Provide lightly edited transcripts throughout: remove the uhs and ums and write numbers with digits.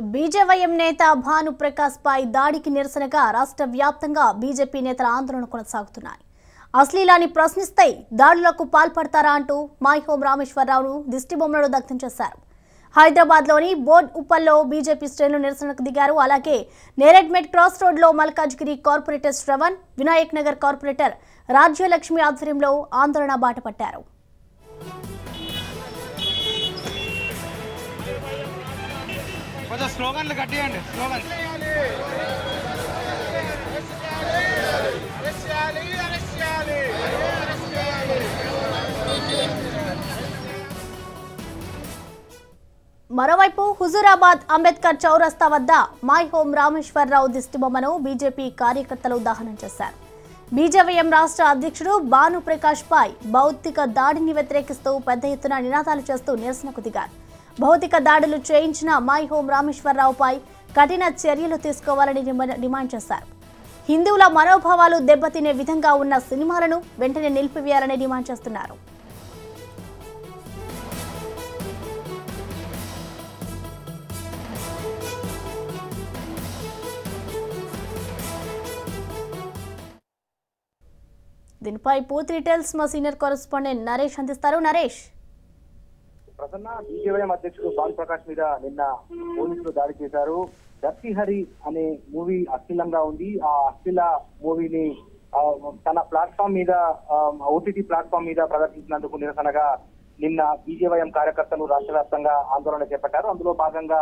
BJP नेता भानु प्रकाश पै दाड़ की निरसनगा राष्ट्र व्याप्तंगा बीजेपी नेता आंदोलन कोनसागुतुन्नायि అశ్లీలాన్ని ప్రశ్నిస్తై దాడులకు పాల్పడతారా అంటూ మై హోమ్ రామేశ్వరరావును దిష్టిబొమ్మలో దగ్ధం చేశారు। హైదరాబాద్లోని బోర్డ్ ఉప్పల్లో బీజేపీ శ్రేణులు నిరసనకు దిగారు। అలాగే నేరెడ్మెట్ క్రాస్ రోడ్లో మల్కాజ్గిరి కార్పొరేటర్ శ్రవణ్, వినాయక్ నగర్ కార్పొరేటర్ రాజ్యలక్ష్మి ఆధ్వర్యంలో ఆందోళన బాటపట్టారు। మరోవైపు హుజూరాబాద్ అంబేద్కర్ చౌరస్తా వద్ద మై హోమ్ రామేశ్వరరావు దిష్టిబొమ్మను బీజేపీ కార్యకర్తలు దహనం చేశారు। బీజేపీఎం రాష్ట్ర అధ్యక్షుడు భాను ప్రకాష్ పై భౌతిక దాడిని వ్యతిరేకిస్తూ పెద్ద ఎత్తున నినాదాలు చేస్తూ నిరసనకు దిగారు। భౌతిక దాడులు చేయించిన మై హోమ్ రామేశ్వరరావుపై కఠిన చర్యలు తీసుకోవాలని డిమాండ్ చేశారు। హిందువుల మనోభావాలు దెబ్బతినే విధంగా ఉన్న సినిమాలను వెంటనే నిలిపివేయాలని డిమాండ్ చేస్తున్నారు। దీనిపై పూర్తి డీటెయిల్స్ మా సీనియర్ కరెస్పాండెంట్ నరేష్ అందిస్తారు। నరేష్, ప్రసన్న, బీజేపీ అధ్యక్షుడు భాను ప్రకాష్ మీద నిన్న పోలీసులు దాడి చేశారు। దర్శిహరి అనే మూవీ అశ్లీలంగా ఉంది, ఆ అశ్లీల మూవీని తన ప్లాట్ఫామ్ మీద, ఓటీటీ ప్లాట్ఫామ్ మీద ప్రదర్శించినందుకు నిరసనగా నిన్న బీజేవైఎం కార్యకర్తలు రాష్ట్ర వ్యాప్తంగా ఆందోళన చేపట్టారు। అందులో భాగంగా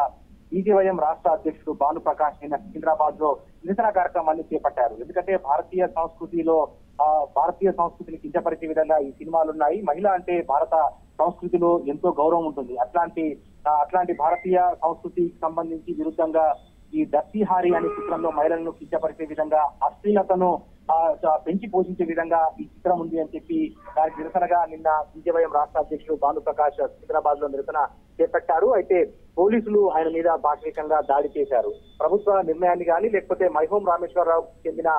బీజేవైఎం రాష్ట్ర అధ్యక్షుడు భాను ప్రకాష్ నిన్న సికింద్రాబాద్ లో నిరసన కార్యక్రమాన్ని చేపట్టారు। ఎందుకంటే భారతీయ సంస్కృతిలో భారతీయ సంస్కృతిని కించపరిచే విధంగా ఈ సినిమాలున్నాయి। మహిళ అంటే భారత సంస్కృతిలో ఎంతో గౌరవం ఉంటుంది, అట్లాంటి భారతీయ సంస్కృతికి సంబంధించి విరుద్ధంగా ఈ దర్శిహారి అనే చిత్రంలో మహిళలను కించపరిచే విధంగా, అశ్లీలతను పెంచి పోషించే విధంగా ఈ చిత్రం ఉంది అని చెప్పి దానికి నిరసనగా నిన్న బీజేవైఎం రాష్ట్ర అధ్యక్షుడు భాను ప్రకాష్ సికింద్రాబాద్ లో నిరసన చేపట్టారు। అయితే పోలీసులు ఆయన మీద భాషికంగా దాడి చేశారు। ప్రభుత్వ నిర్ణయాన్ని కానీ లేకపోతే మైహోం రామేశ్వరరావుకు చెందిన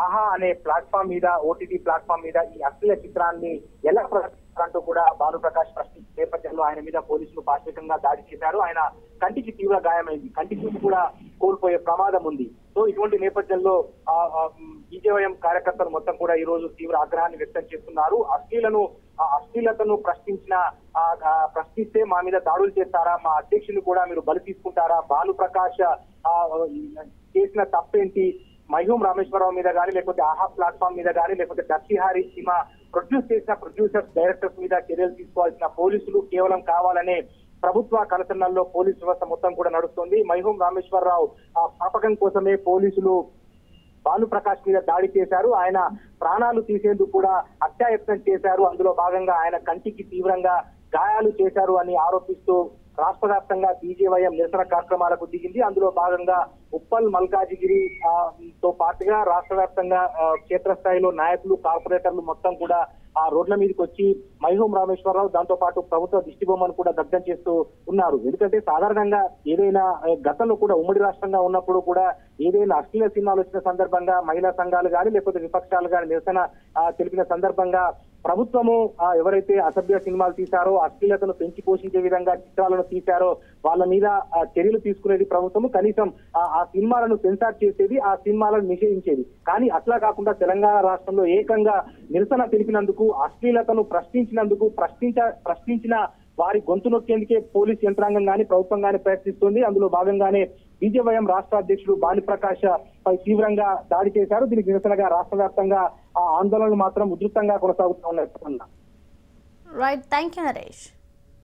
ఆహా అనే ప్లాట్ఫామ్ మీద, ఓటీటీ ప్లాట్ఫామ్ మీద ఈ అశ్లీల చిత్రాన్ని ఎలా ప్రదర్శిస్తారంటూ కూడా భాను ప్రకాష్ ప్రశ్న నేపథ్యంలో ఆయన మీద పోలీసులు భాషికంగా దాడి చేశారు। ఆయన కంటికి తీవ్ర గాయమైంది, కంటికి కూడా కోల్పోయే ప్రమాదం ఉంది। సో ఇటువంటి నేపథ్యంలో బీజేవైఎం కార్యకర్తలు మొత్తం కూడా ఈ రోజు తీవ్ర ఆగ్రహాన్ని వ్యక్తం చేస్తున్నారు। అశ్లీలతను ప్రశ్నిస్తే మా మీద దాడులు చేస్తారా, మా అధ్యక్షులు కూడా మీరు బలి తీసుకుంటారా, భాను ప్రకాష్ చేసిన తప్పేంటి, మైహూమ్ రామేశ్వరరావు మీద కానీ లేకపోతే ఆహా ప్లాట్ఫామ్ మీద కానీ లేకపోతే దర్శిహారి సినిమా ప్రొడ్యూస్ చేసిన ప్రొడ్యూసర్స్, డైరెక్టర్స్ మీద చర్యలు తీసుకోవాల్సిన పోలీసులు కేవలం కావాలనే ప్రభుత్వ కనుసన్నల్లో పోలీసు వ్యవస్థ మొత్తం కూడా నడుస్తుంది। మైహూమ్ రామేశ్వరరావు ఆ పాపకం కోసమే పోలీసులు భాను ప్రకాష్ మీద దాడి చేశారు, ఆయన ప్రాణాలు తీసేందుకు కూడా హత్యాయత్నం చేశారు, అందులో భాగంగా ఆయన కంటికి తీవ్రంగా గాయాలు చేశారు అని ఆరోపిస్తూ రాష్ట్ర వ్యాప్తంగా బీజేవైఎం నిరసన కార్యక్రమాలకు దిగింది। అందులో భాగంగా ఉప్పల్, మల్కాజిగిరి తో పాటుగా రాష్ట్ర వ్యాప్తంగా క్షేత్రస్థాయిలో నాయకులు, కార్పొరేటర్లు మొత్తం కూడా ఆ రోడ్ల మీదకి వచ్చి మైహోం రామేశ్వరరావు, దాంతో పాటు ప్రభుత్వ దిష్టిబొమ్మను కూడా దగ్ధం చేస్తూ ఉన్నారు। ఎందుకంటే సాధారణంగా ఏదైనా గతంలో కూడా ఉమ్మడి రాష్ట్రంగా ఉన్నప్పుడు కూడా ఏదైనా అశ్లీల సినిమాలు వచ్చిన సందర్భంగా మహిళా సంఘాలు కానీ లేకపోతే విపక్షాలు కానీ నిరసన తెలిపిన సందర్భంగా ప్రభుత్వము ఎవరైతే అసభ్య సినిమాలు తీశారో, అశ్లీలతను పెంచి పోషించే విధంగా చిత్రాలను తీశారో వాళ్ళ మీద చర్యలు తీసుకునేది ప్రభుత్వము, కనీసం ఆ సినిమాలను సెన్సార్ చేసేది, ఆ సినిమాలను నిషేధించేది। కానీ అట్లా కాకుండా తెలంగాణ రాష్ట్రంలో ఏకంగా నిరసన తెలిపినందుకు, అశ్లీలతను ప్రశ్నించినందుకు, ప్రశ్నించిన వారి గొంతు నొక్కేందుకే పోలీసు యంత్రాంగం కానీ ప్రభుత్వం కానీ ప్రయత్నిస్తుంది। అందులో భాగంగానే బీజేవైఎం రాష్ట్ర అధ్యక్షుడు భాను ప్రకాష్ పై తీవ్రంగా దాడి చేశారు। దీనికి నిరసనగా రాష్ట్ర వ్యాప్తంగా ఆ ఆందోళనలు మాత్రం ఉధృతంగా కొనసాగుతూ ఉన్నాయి.